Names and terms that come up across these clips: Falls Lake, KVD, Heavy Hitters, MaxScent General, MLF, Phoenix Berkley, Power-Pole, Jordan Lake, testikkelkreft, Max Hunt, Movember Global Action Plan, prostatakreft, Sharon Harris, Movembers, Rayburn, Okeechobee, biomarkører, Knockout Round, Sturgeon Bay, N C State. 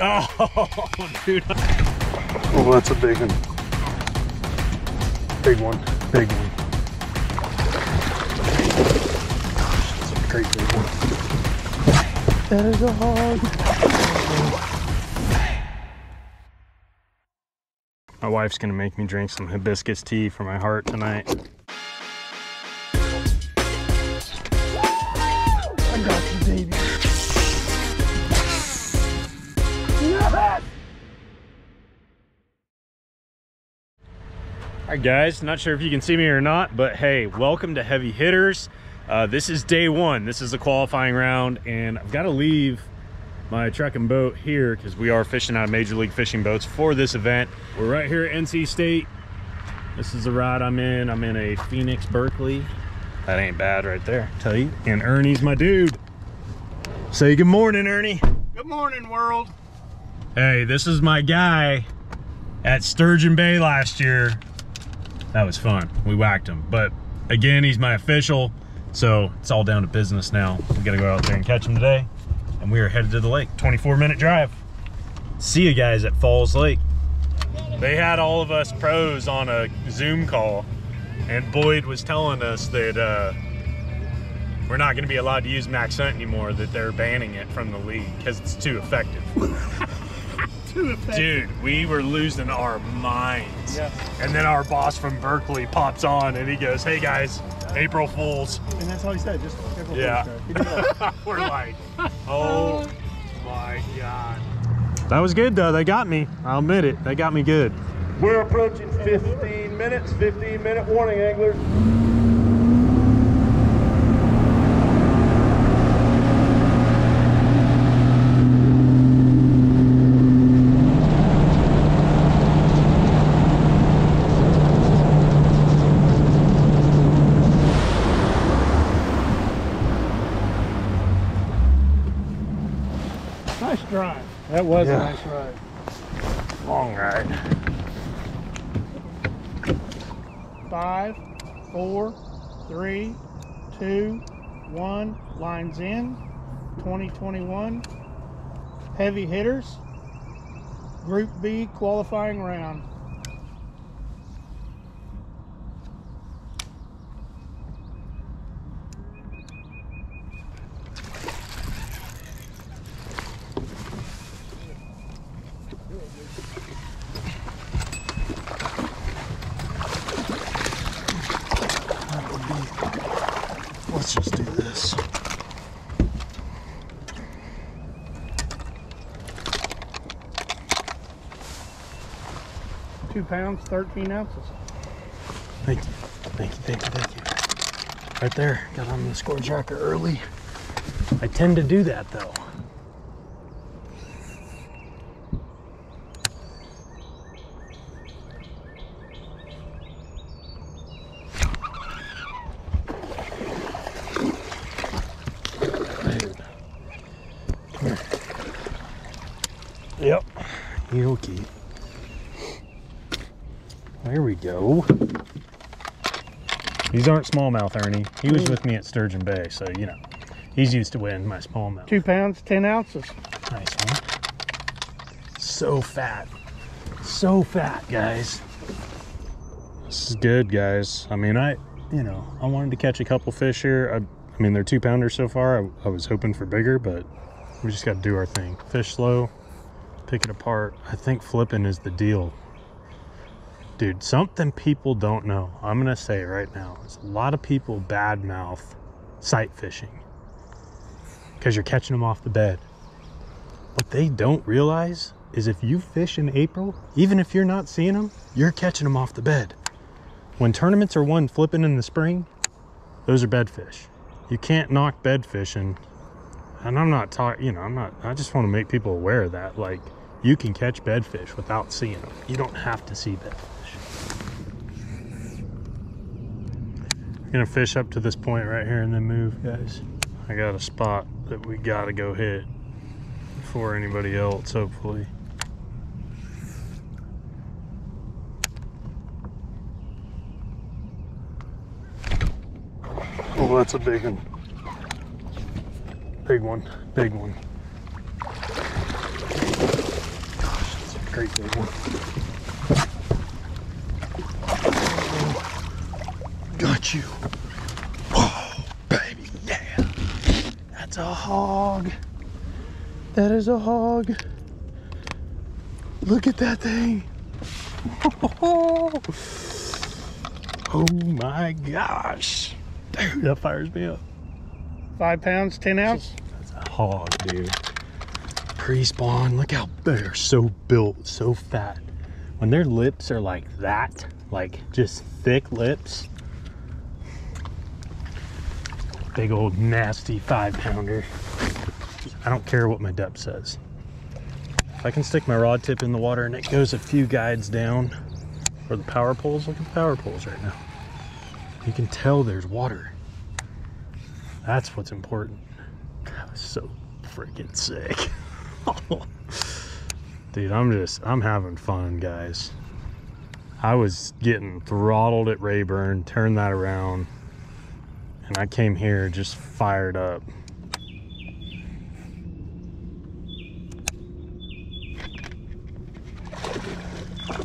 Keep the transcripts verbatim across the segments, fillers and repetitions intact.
Oh, dude. Oh, that's a big one. Big one. Big one. That's a great big one. That is a hog. My wife's gonna make me drink some hibiscus tea for my heart tonight. I got you, baby. All right, guys, not sure if you can see me or not, but hey, welcome to Heavy Hitters. Uh, this is day one. This is the qualifying round, and I've got to leave my truck and boat here because we are fishing out of Major League Fishing boats for this event. We're right here at N C State. This is the rod I'm in. I'm in a Phoenix Berkley. That ain't bad right there, tell you. And Ernie's my dude. Say good morning, Ernie. Good morning, world. Hey, this is my guy at Sturgeon Bay last year. That was fun. We whacked him. But again, he's my official, so it's all down to business now. We gotta go out there and catch him today. And we are headed to the lake. twenty-four minute drive. See you guys at Falls Lake. They had all of us pros on a Zoom call, and Boyd was telling us that uh, we're not gonna be allowed to use Max Hunt anymore, that they're banning it from the league because it's too effective. Dude, we were losing our minds. Yeah. And then our boss from Berkeley pops on and he goes, "Hey guys, April Fools." And that's all he said, just April yeah. Fools. We're like, oh my God. That was good though, they got me. I'll admit it, they got me good. We're approaching fifteen minutes, fifteen minute warning, anglers. That was yeah. a nice ride. Long ride. Five, four, three, two, one. Lines in. twenty twenty-one. Heavy Hitters. Group B qualifying round. Let's just do this. Two pounds, thirteen ounces. Thank you, thank you, thank you, thank you. Right there, got on the score jacker early. I tend to do that though. Yep, he'll keep. There we go. These aren't smallmouth, Ernie. He was with me at Sturgeon Bay, so you know, he's used to winning my smallmouth. Two pounds, ten ounces. Nice one. So fat, so fat, guys. This is good, guys. I mean, I, you know, I wanted to catch a couple fish here. I, I mean, they're two pounders so far. I, I was hoping for bigger, but we just got to do our thing. Fish slow. Pick it apart. I think flipping is the deal. Dude, something people don't know. I'm gonna say it right now. There's a lot of people badmouth sight fishing because you're catching them off the bed. What they don't realize is if you fish in April, even if you're not seeing them, you're catching them off the bed. When tournaments are won flipping in the spring, those are bed fish. You can't knock bed fishing. And I'm not talking, you know, I'm not, I just want to make people aware of that. Like, you can catch bedfish without seeing them. You don't have to see bedfish. I'm going to fish up to this point right here and then move, guys. I got a spot that we got to go hit before anybody else, hopefully. Oh, that's a big one. Big one, big one. creek over. Got you. Whoa, baby, yeah. That's a hog. That is a hog. Look at that thing. Oh my gosh. Dude, that fires me up. Five pounds, ten ounce? That's a hog, dude. Pre-spawn, look how they're so built, so fat. When their lips are like that, like just thick lips. Big old nasty five pounder. I don't care what my depth says. If I can stick my rod tip in the water and it goes a few guides down, or the power poles, look at the power poles right now. You can tell there's water. That's what's important. That was so freaking sick. Dude, I'm just, I'm having fun, guys. I was getting throttled at Rayburn, turned that around, and I came here just fired up.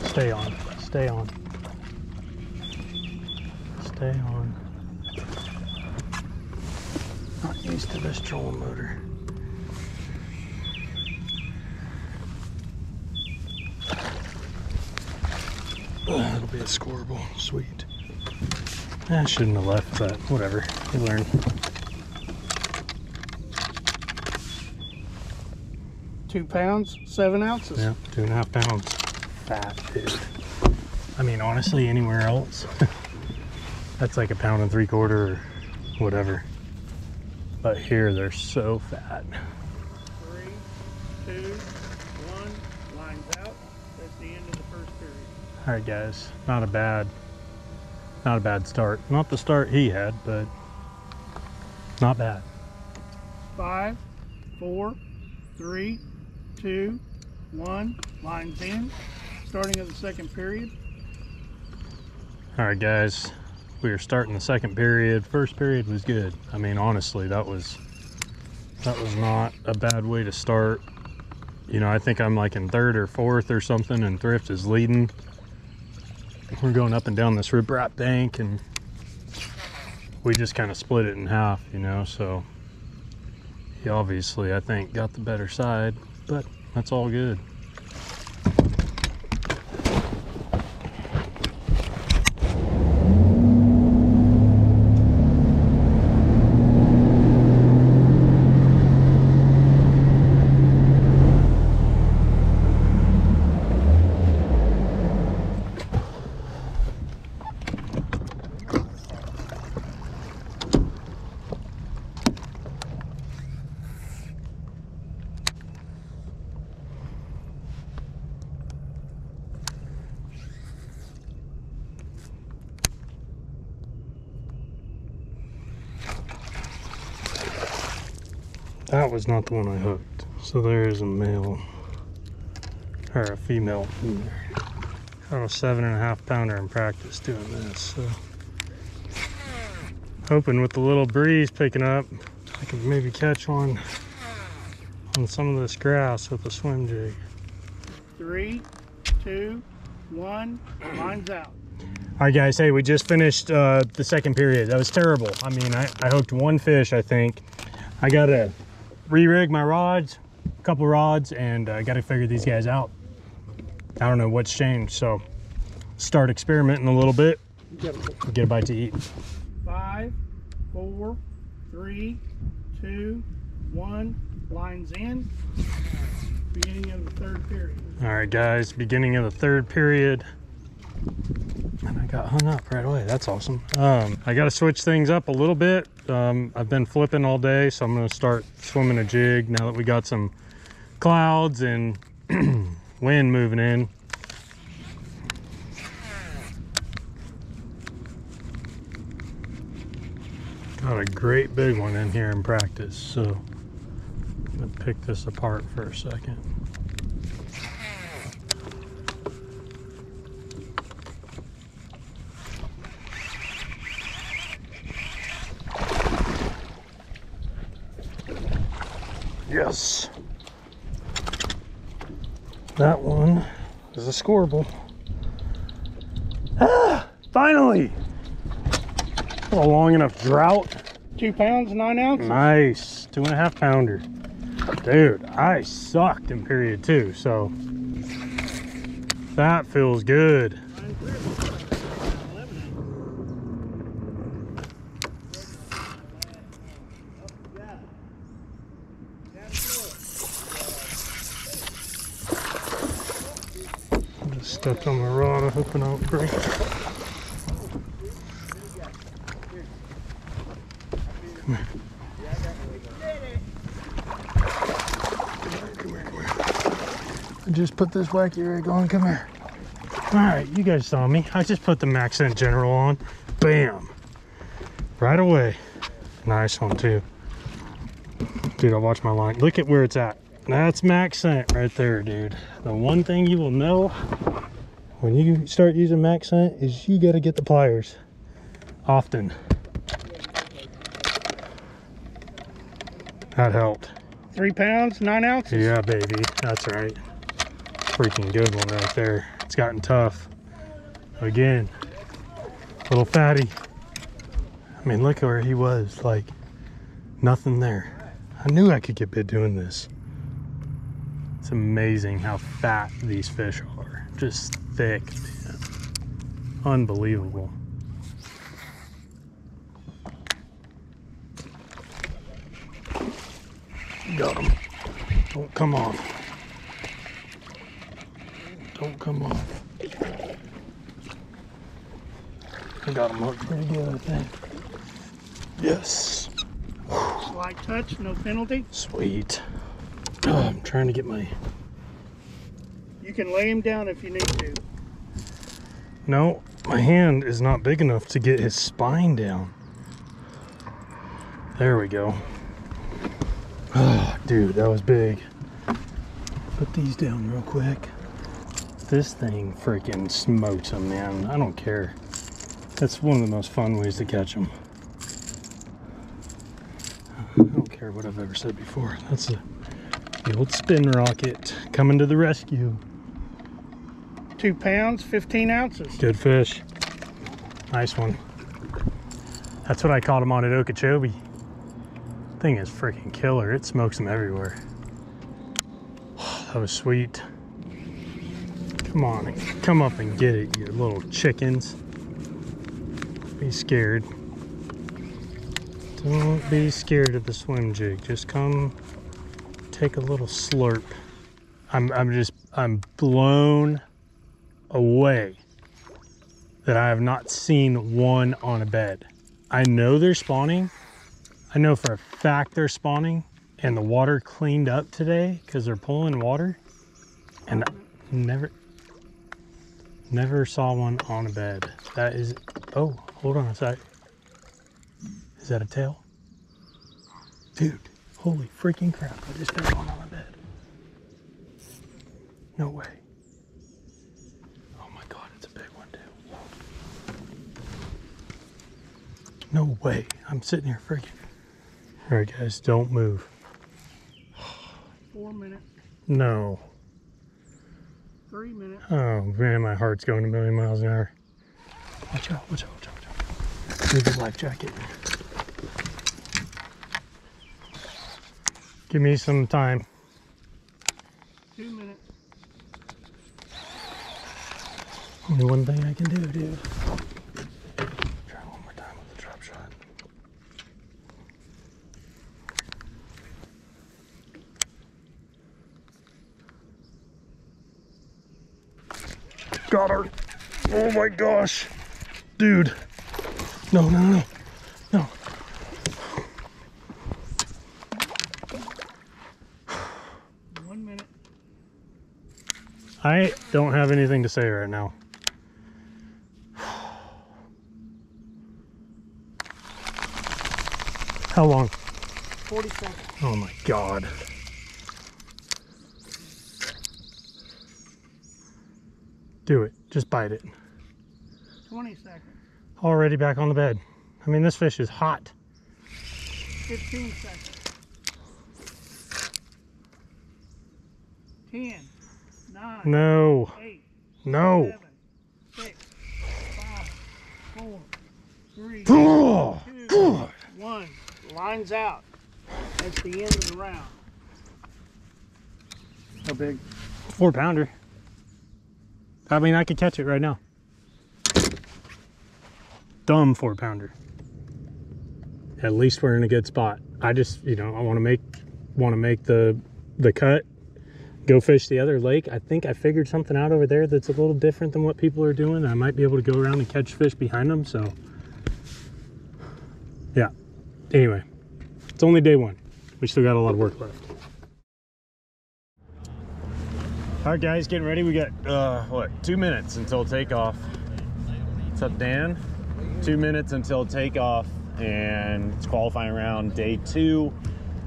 Stay on, stay on, stay on. Not used to this trolling motor. Oh, it'll be a score ball, sweet. I shouldn't have left that, whatever, you learn. Two pounds, seven ounces? Yeah, two and a half pounds. Fat, dude. I mean, honestly, anywhere else, that's like a pound and three quarter or whatever. But here, they're so fat. Three, two, one, lines out. That's the end of the first period. All right, guys, not a bad, not a bad start. Not the start he had, but not bad. Five, four, three, two, one, lines in. Starting of the second period. All right, guys. We are starting the second period. First period was good. I mean, honestly, that was that was not a bad way to start. You know, I think I'm like in third or fourth or something, and Thrift is leading. We're going up and down this riprap bank, and we just kind of split it in half, you know. So he obviously, I think, got the better side, but that's all good. That was not the one I hooked. So there is a male or a female in there. I was a seven and a half pounder in practice doing this. So hoping with the little breeze picking up, I could maybe catch one on some of this grass with a swim jig. Three, two, one, line's out. All right, guys. Hey, we just finished uh, the second period. That was terrible. I mean, I, I hooked one fish, I think. I got a re-rig my rods, a couple rods, and I uh, got to figure these guys out. I don't know what's changed, so start experimenting a little bit. Get a bite to eat. Five, four, three, two, one. Lines in. Beginning of the third period. All right, guys. Beginning of the third period. And I got hung up right away. That's awesome. Um, I got to switch things up a little bit. Um, I've been flipping all day, so I'm going to start swimming a jig now that we got some clouds and wind moving in. Got a great big one in here in practice, so I'm going to pick this apart for a second. Yes, that one is a scoreable. Ah, finally! What a long enough drought. Two pounds, nine ounces. Nice, two and a half pounder. Dude, I sucked in period two, so that feels good. Stepped on my rod, I'm hoping I don't break it. Come here. Come here, come here. I just put this wacky rig on, come here. Alright, you guys saw me. I just put the MaxScent General on. Bam! Right away. Nice one too. Dude, I watched my line. Look at where it's at. That's MaxScent right there, dude. The one thing you will know when you start using MaxScent is you got to get the pliers often. That helped. Three pounds, nine ounces. Yeah, baby. That's right. Freaking good one right there. It's gotten tough. Again, a little fatty. I mean, look where he was. Like, nothing there. I knew I could get bit doing this. It's amazing how fat these fish are. Just thick, man. Unbelievable. Got him. Don't come off. Don't come off. I got him up pretty good, I think. Yes. Slight touch, no penalty. Sweet. Oh, I'm trying to get my... You can lay him down if you need to. No, my hand is not big enough to get his spine down. There we go. Oh, dude, that was big. Put these down real quick. This thing freaking smokes them, man. I don't care. That's one of the most fun ways to catch them. I don't care what I've ever said before. That's a, the old spin rocket coming to the rescue. Two pounds, fifteen ounces. Good fish. Nice one. That's what I caught him on at Okeechobee. Thing is freaking killer. It smokes them everywhere. Oh, that was sweet. Come on, come up and get it, you little chickens. Don't be scared. Don't be scared of the swim jig. Just come take a little slurp. I'm, I'm just, I'm blown away that I have not seen one on a bed. I know they're spawning. I know for a fact they're spawning, and the water cleaned up today because they're pulling water, and I never never saw one on a bed. That is, oh, hold on a sec. Is that a tail? Dude, holy freaking crap, I just found one on a bed. No way. No way. I'm sitting here freaking. All right, guys, don't move. Four minutes. No. Three minutes. Oh, man, my heart's going a million miles an hour. Watch out, watch out, watch out, watch out. Need the life jacket. Give me some time. Two minutes. Only one thing I can do, dude. Got her. Oh my gosh. Dude. No, no, no. No. One minute. I don't have anything to say right now. How long? forty seconds. Oh my God. Do it. Just bite it. twenty seconds. Already back on the bed. I mean, this fish is hot. fifteen seconds. ten. nine. No. eight. No. Seven, six, five, four, three, oh, two, God. One. Lines out. That's the end of the round. How big? Four pounder. I mean, I could catch it right now. Dumb four pounder. At least we're in a good spot. I just, you know, I want to make, want to make the, the cut. Go fish the other lake. I think I figured something out over there that's a little different than what people are doing. I might be able to go around and catch fish behind them. So, yeah. Anyway, it's only day one. We still got a lot of work left. All right, guys, getting ready. We got uh, what? Two minutes until takeoff. What's up, Dan? Two minutes until takeoff, and it's qualifying round day two.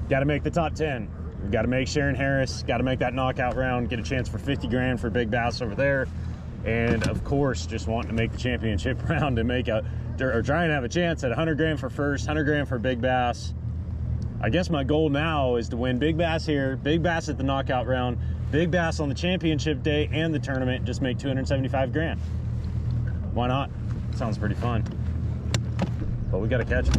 Got to make the top ten. We've got to make Sharon Harris, got to make that knockout round, get a chance for fifty grand for big bass over there. And of course, just wanting to make the championship round and make a, or try and have a chance at one hundred grand for first, one hundred grand for big bass. I guess my goal now is to win big bass here, big bass at the knockout round, big bass on the championship day and the tournament, just make two hundred seventy-five grand. Why not? Sounds pretty fun, but we got to catch it.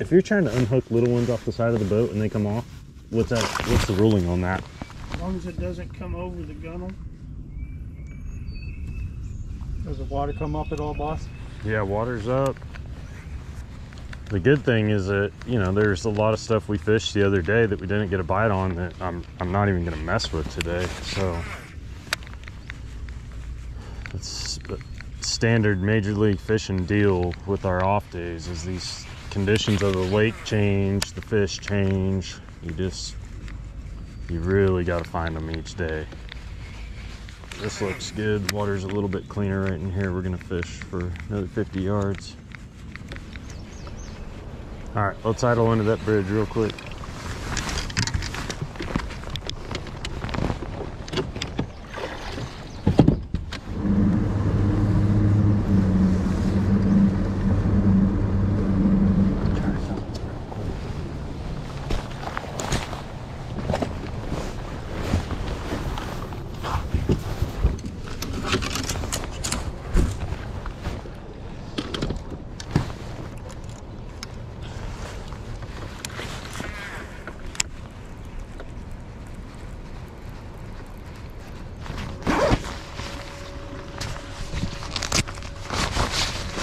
If you're trying to unhook little ones off the side of the boat and they come off, what's that? What's the ruling on that? As long as it doesn't come over the gunnel. Does the water come up at all, boss? Yeah, water's up. The good thing is that, you know, there's a lot of stuff we fished the other day that we didn't get a bite on that I'm, I'm not even gonna mess with today. So it's a standard major league fishing deal with our off days is these conditions of the lake change, the fish change. You just, you really got to find them each day. This looks good. Water's a little bit cleaner right in here. We're going to fish for another fifty yards. All right, let's idle under that bridge real quick.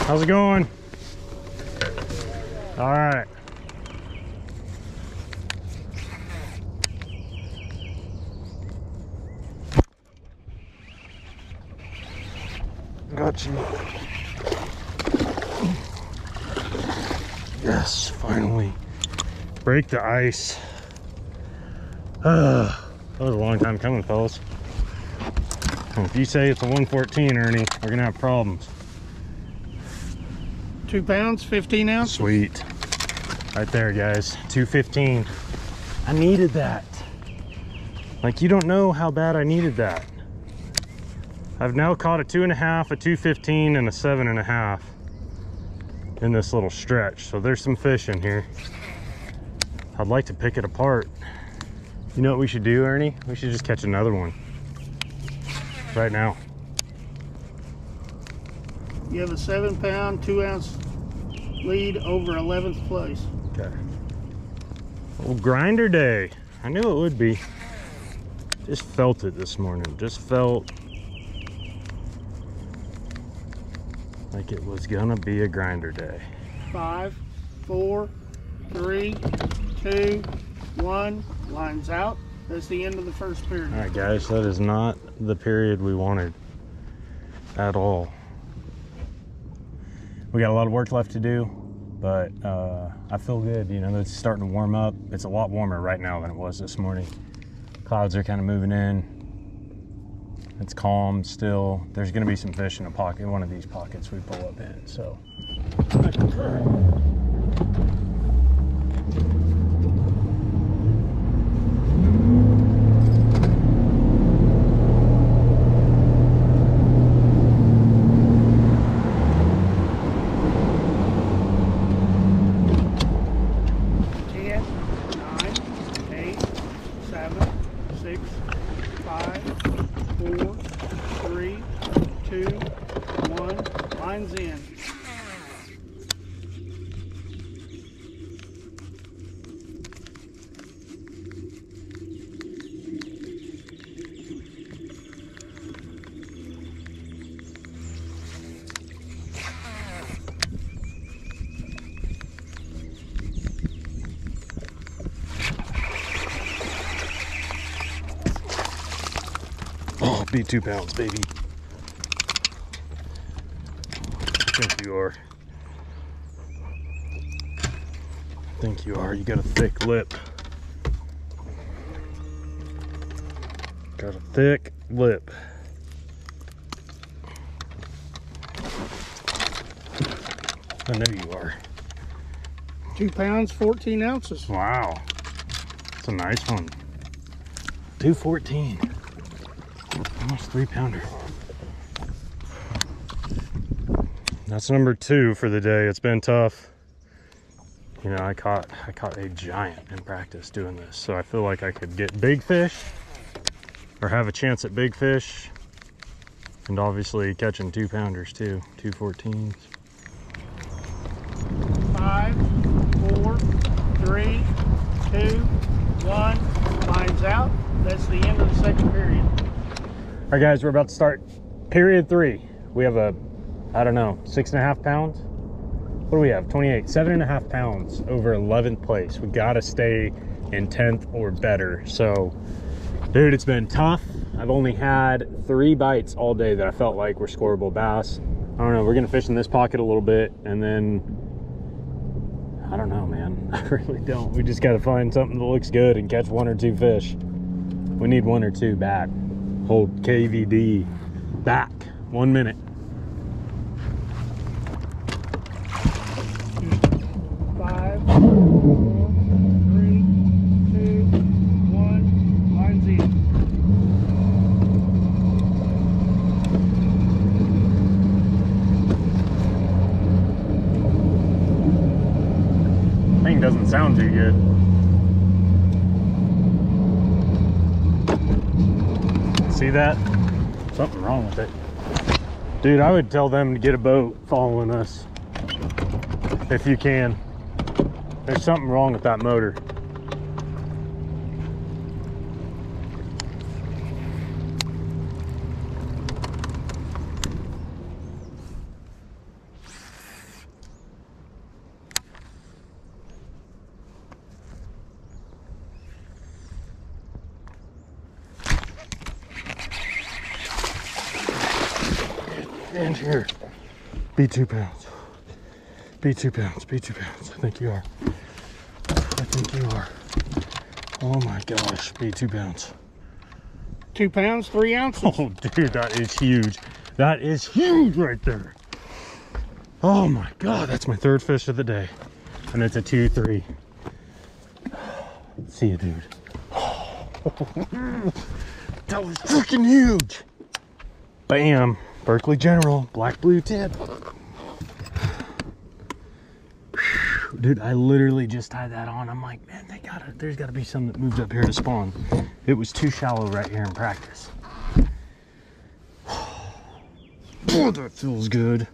How's it going? All right. Got you. Yes, finally. Break the ice. Uh, that was a long time coming, fellas. If you say it's a one fourteen, Ernie, we're gonna have problems. Two pounds, fifteen ounce. Sweet. Right there, guys. two fifteen. I needed that. Like, you don't know how bad I needed that. I've now caught a two and a half, a two fifteen, and a seven and a half in this little stretch. So there's some fish in here. I'd like to pick it apart. You know what we should do, Ernie? We should just catch another one right now. You have a seven pound, two ounce lead over eleventh place. Okay. Old grinder day. I knew it would be. Just felt it this morning. Just felt like it was gonna be a grinder day. Five, four, three, two, one. Lines out. That's the end of the first period. All right, guys, that is not the period we wanted at all. We got a lot of work left to do, but uh, I feel good. You know, it's starting to warm up. It's a lot warmer right now than it was this morning. Clouds are kind of moving in. It's calm still. There's going to be some fish in a pocket, in one of these pockets we pull up in. So. Be two pounds, baby. I think you are. I think you are. You got a thick lip. Got a thick lip. I know you are. Two pounds, fourteen ounces. Wow. That's a nice one. two fourteen. Almost three pounder. That's number two for the day. It's been tough. You know, I caught I caught a giant in practice doing this, so I feel like I could get big fish or have a chance at big fish, and obviously catching two pounders too, two fourteens. Five, four, three, two, one. Lines out. That's the end of the second period. All right, guys, we're about to start period three. We have a, I don't know, six and a half pounds. What do we have? twenty-eight, seven and a half pounds over eleventh place. We got to stay in tenth or better. So, dude, it's been tough. I've only had three bites all day that I felt like were scoreable bass. I don't know. We're going to fish in this pocket a little bit. And then, I don't know, man. I really don't. We just got to find something that looks good and catch one or two fish. We need one or two back. Hold K V D back one minute. Five, four, three, two, one, line's in. Thing doesn't sound too good. See that? Something wrong with it. Dude, I would tell them to get a boat following us if you can. There's something wrong with that motor. And here, be two pounds, be two pounds, be two pounds. I think you are. I think you are. Oh my gosh, be two pounds. Two pounds, three ounces. Oh, dude, that is huge. That is huge right there. Oh my God, that's my third fish of the day, and it's a two three. See you, dude. That was freaking huge. Bam. Berkley General, black blue tip. Dude, I literally just tied that on. I'm like, man, they gotta, there's gotta be some that moved up here to spawn. It was too shallow right here in practice. Boy, that feels good.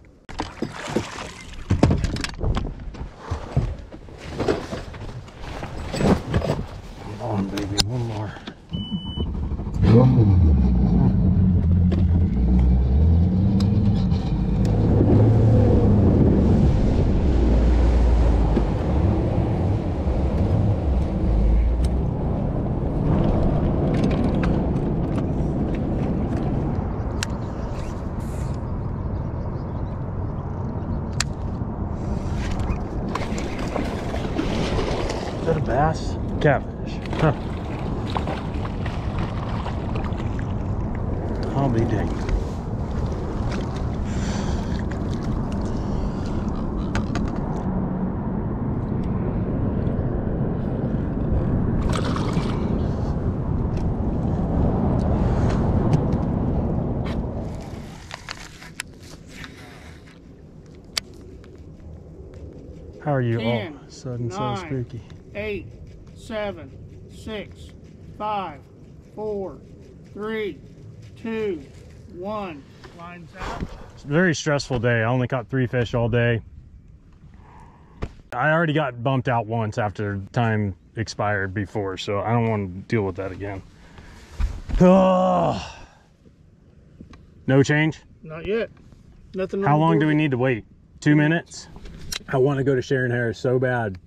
Come on, on, baby. One more. Is that a bass? Catfish. Huh. I'll be dinged. How are you ten, all of a sudden nine, so spooky? Eight, seven, six, five, four, three, two, one. Lines out. It's a very stressful day. I only caught three fish all day. I already got bumped out once after time expired before, so I don't want to deal with that again. Oh. No change? Not yet. Nothing. How long do we need to wait? Two minutes? I want to go to Sharon Harris so bad.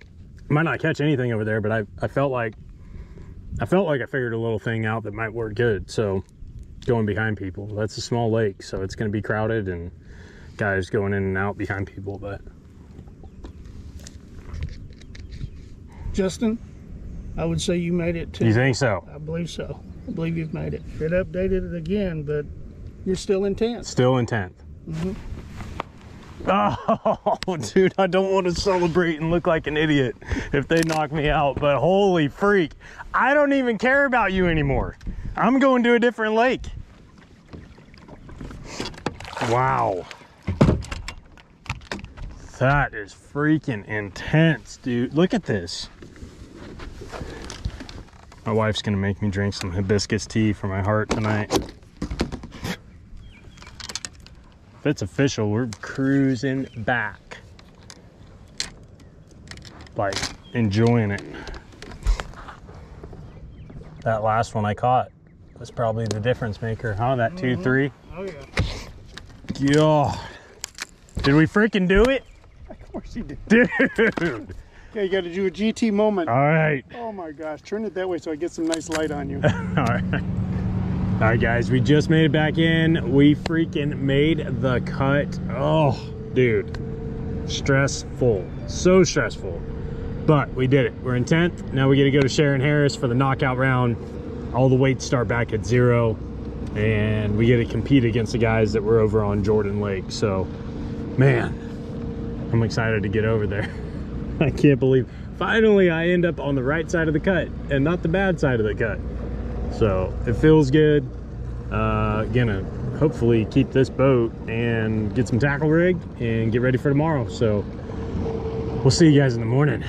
Might not catch anything over there, but I, I felt like I felt like I figured a little thing out that might work good. So going behind people, that's a small lake, so it's going to be crowded and guys going in and out behind people. But Justin, I would say you made it too. You think so? I believe so. I believe you've made it. It updated it again, but you're still in tenth. Still in tenth. Mm-hmm. Oh, dude, I don't want to celebrate and look like an idiot if they knock me out, but holy freak, I don't even care about you anymore. I'm going to a different lake. Wow. That is freaking intense, dude. Look at this. My wife's going to make me drink some hibiscus tea for my heart tonight. It's official, we're cruising back, like enjoying it. That last one I caught was probably the difference maker, huh? That two, three. Oh yeah. God, did we freaking do it? Of course you did, dude. Yeah, you got to do a G T moment. All right. Oh my gosh, turn it that way so I get some nice light on you. All right. All right, guys, we just made it back in. We freaking made the cut. Oh, dude, stressful, so stressful, but we did it. We're in tenth. Now we get to go to Sharon Harris for the knockout round. All the weights start back at zero, and we get to compete against the guys that were over on Jordan Lake. So, man, I'm excited to get over there. I can't believe finally I end up on the right side of the cut and not the bad side of the cut. So it feels good. Uh, gonna hopefully keep this boat and get some tackle rigged and get ready for tomorrow. So we'll see you guys in the morning.